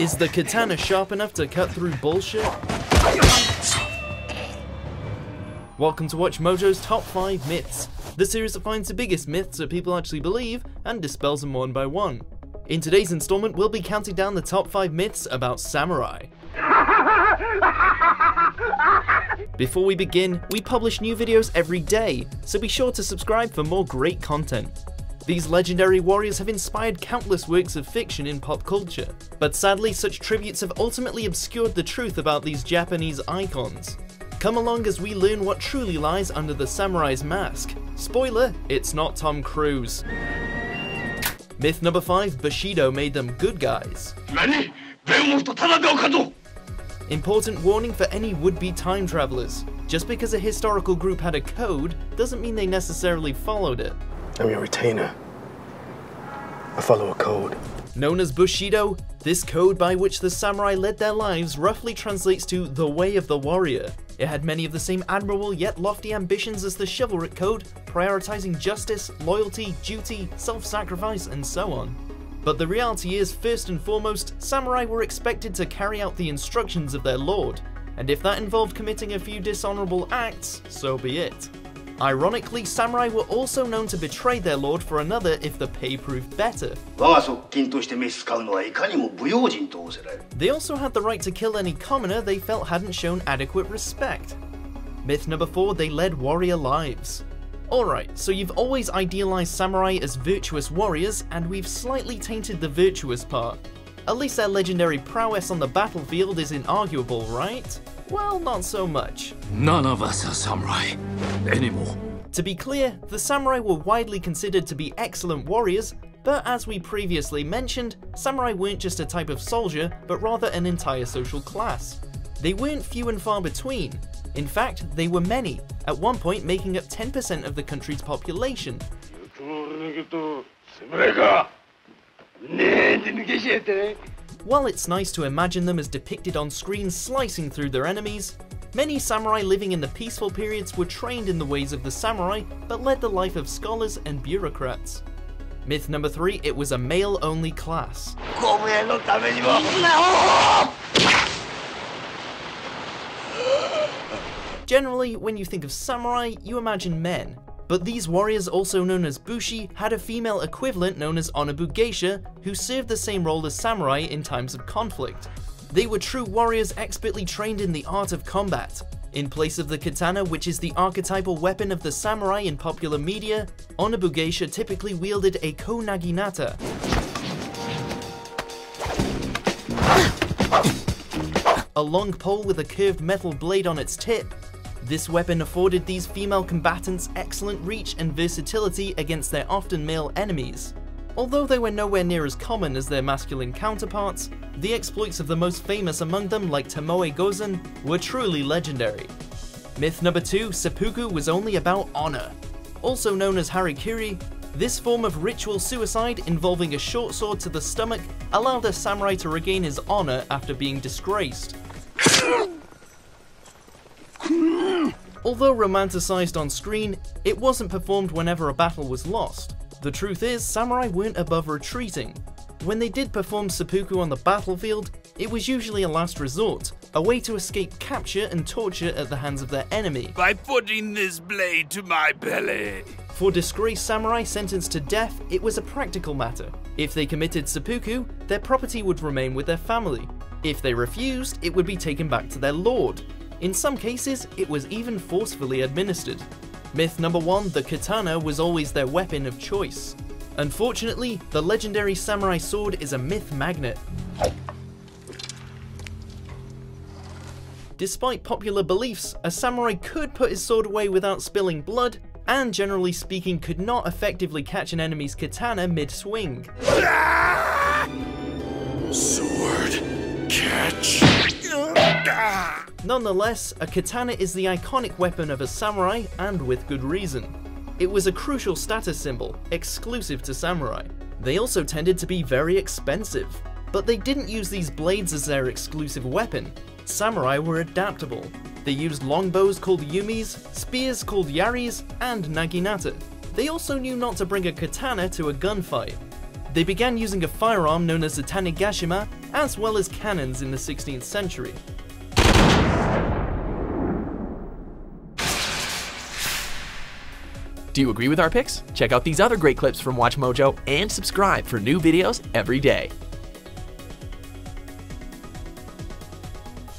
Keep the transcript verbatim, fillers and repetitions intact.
Is the katana sharp enough to cut through bullshit? Welcome to WatchMojo's Top five Myths. This series defines the biggest myths that people actually believe and dispels them one by one. In today's installment, we'll be counting down the top five myths about samurai. Before we begin, we publish new videos every day, so be sure to subscribe for more great content. These legendary warriors have inspired countless works of fiction in pop culture, but sadly such tributes have ultimately obscured the truth about these Japanese icons. Come along as we learn what truly lies under the samurai's mask. Spoiler, it's not Tom Cruise. Myth number five, Bushido made them good guys. Important warning for any would-be time travelers. Just because a historical group had a code, doesn't mean they necessarily followed it. I'm your retainer. I follow a code. Known as Bushido, this code by which the samurai led their lives roughly translates to the way of the warrior. It had many of the same admirable yet lofty ambitions as the chivalric code, prioritizing justice, loyalty, duty, self-sacrifice, and so on. But the reality is, first and foremost, samurai were expected to carry out the instructions of their lord, and if that involved committing a few dishonorable acts, so be it. Ironically, samurai were also known to betray their lord for another if the pay proved better. They also had the right to kill any commoner they felt hadn't shown adequate respect. Myth number four, they led warrior lives. Alright, so you've always idealized samurai as virtuous warriors, and we've slightly tainted the virtuous part. At least their legendary prowess on the battlefield is inarguable, right? Well, not so much. None of us are samurai anymore. To be clear, the samurai were widely considered to be excellent warriors, but as we previously mentioned, samurai weren't just a type of soldier, but rather an entire social class. They weren't few and far between. In fact, they were many, at one point making up ten percent of the country's population. While it's nice to imagine them as depicted on screen slicing through their enemies, many samurai living in the peaceful periods were trained in the ways of the samurai, but led the life of scholars and bureaucrats. Myth number three, it was a male-only class. Generally, when you think of samurai, you imagine men. But these warriors, also known as Bushi, had a female equivalent known as Onna-bugeisha, who served the same role as samurai in times of conflict. They were true warriors expertly trained in the art of combat. In place of the katana, which is the archetypal weapon of the samurai in popular media, Onna-bugeisha typically wielded a ko naginata, a long pole with a curved metal blade on its tip. This weapon afforded these female combatants excellent reach and versatility against their often male enemies. Although they were nowhere near as common as their masculine counterparts, the exploits of the most famous among them, like Tomoe Gozen, were truly legendary. Myth number two, seppuku was only about honor. Also known as harikiri, this form of ritual suicide involving a short sword to the stomach allowed a samurai to regain his honor after being disgraced. Although romanticized on screen, it wasn't performed whenever a battle was lost. The truth is, samurai weren't above retreating. When they did perform seppuku on the battlefield, it was usually a last resort, a way to escape capture and torture at the hands of their enemy. By putting this blade to my belly. For disgraced samurai sentenced to death, it was a practical matter. If they committed seppuku, their property would remain with their family. If they refused, it would be taken back to their lord. In some cases, it was even forcefully administered. Myth number one, the katana was always their weapon of choice. Unfortunately, the legendary samurai sword is a myth magnet. Despite popular beliefs, a samurai could put his sword away without spilling blood, and generally speaking, could not effectively catch an enemy's katana mid-swing. Sword catch. Nonetheless, a katana is the iconic weapon of a samurai, and with good reason. It was a crucial status symbol, exclusive to samurai. They also tended to be very expensive, but they didn't use these blades as their exclusive weapon. Samurai were adaptable. They used longbows called yumis, spears called yaris, and naginata. They also knew not to bring a katana to a gunfight. They began using a firearm known as the Tanegashima, as well as cannons in the sixteenth century. Do you agree with our picks? Check out these other great clips from WatchMojo and subscribe for new videos every day.